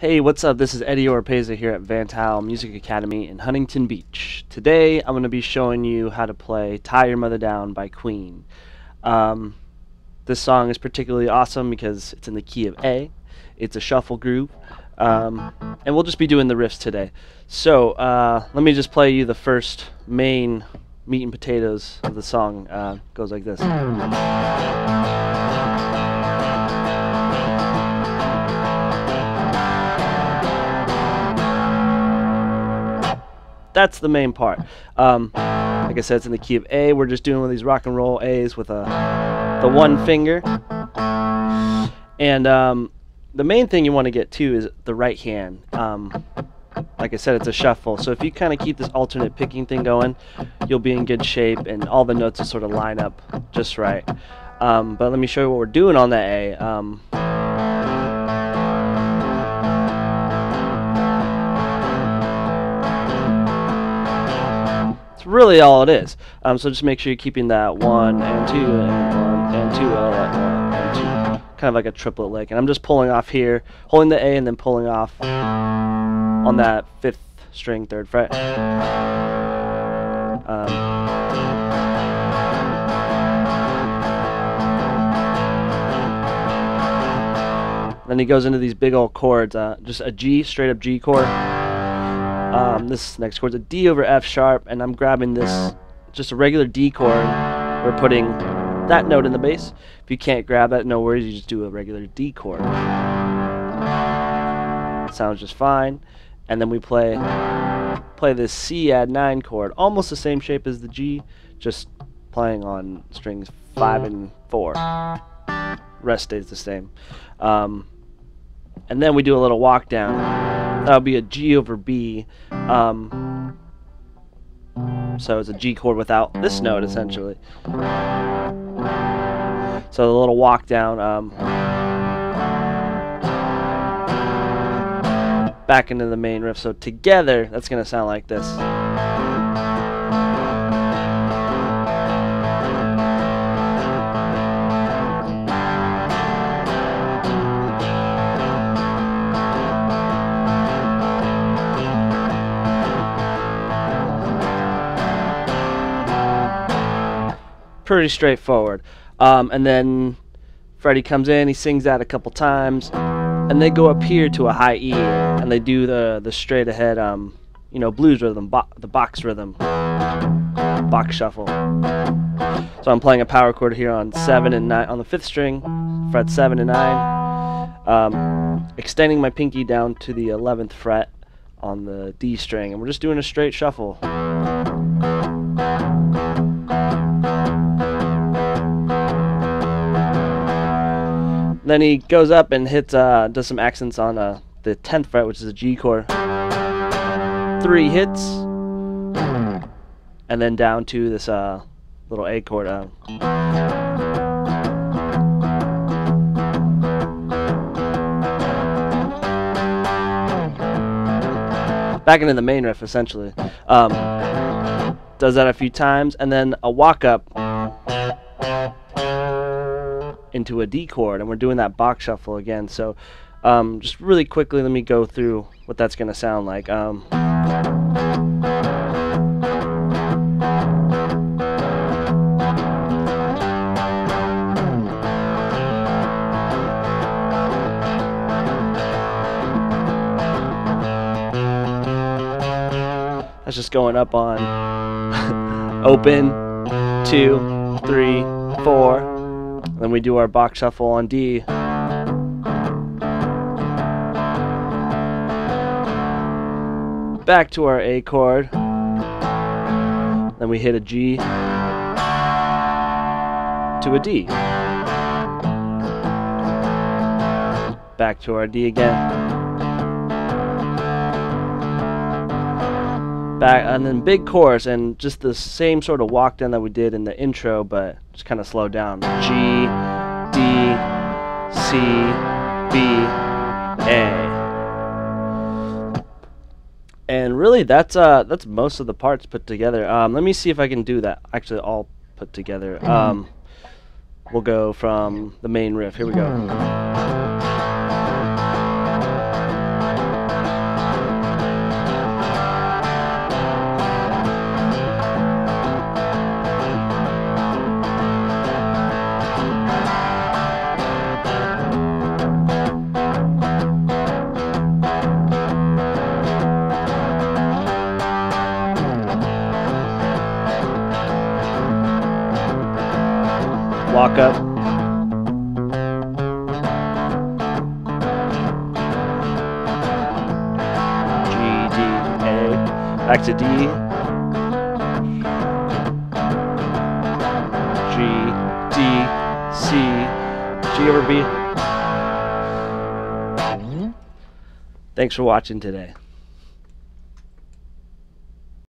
Hey, what's up? This is Eddie Orpeza here at Van Tuyl Music Academy in Huntington Beach. Today, I'm going to be showing you how to play Tie Your Mother Down by Queen. This song is particularly awesome because it's in the key of A. It's a shuffle groove. And we'll just be doing the riffs today. So, let me just play you the first main meat and potatoes of the song. It goes like this. That's the main part. Like I said, it's in the key of A. We're just doing one of these rock and roll A's with the one finger. And the main thing you want to get to is the right hand. Like I said, it's a shuffle. So if you kind of keep this alternate picking thing going, you'll be in good shape and all the notes will sort of line up just right. But let me show you what we're doing on that A. It's really all it is. So just make sure you're keeping that one and two and one and two, all that one and two, kind of like a triplet lick. And I'm just pulling off here, holding the A and then pulling off on that fifth string, third fret. Then he goes into these big old chords, just a G, straight up G chord. This next chord is a D over F sharp, and I'm grabbing this, just a regular D chord. We're putting that note in the bass. If you can't grab that, no worries, you just do a regular D chord. Sounds just fine. And then we play this C add 9 chord, almost the same shape as the G, just playing on strings 5 and 4. Rest stays the same. And then we do a little walk down. That would be a G over B, so it's a G chord without this note, essentially. So the little walk down, back into the main riff. So together, that's going to sound like this. Pretty straightforward. And then Freddie comes in, he sings that a couple times, and they go up here to a high E, and they do the straight ahead, you know, blues rhythm, the box rhythm, box shuffle. So I'm playing a power chord here on 7 and 9 on the 5th string, fret 7 and 9, extending my pinky down to the 11th fret on the D string, and we're just doing a straight shuffle. Then he goes up and hits, does some accents on the 10th fret, which is a G chord. 3 hits, and then down to this little A chord. Back into the main riff, essentially. Does that a few times, and then a walk up into a D chord, and we're doing that box shuffle again. So just really quickly, let me go through what that's going to sound like. That's just going up on open, 2, 3, 4. Then we do our box shuffle on D. Back to our A chord. Then we hit a G to a D. Back to our D again. Back, and then big chorus, and just the same sort of walk down that we did in the intro, but just kind of slow down. G, D, C, B, A. And really that's most of the parts put together. Let me see if I can do that actually all put together. We'll go from the main riff. Here we go. lock up. G, D, A, back to D. G, D, C, G over B. Thanks for watching today.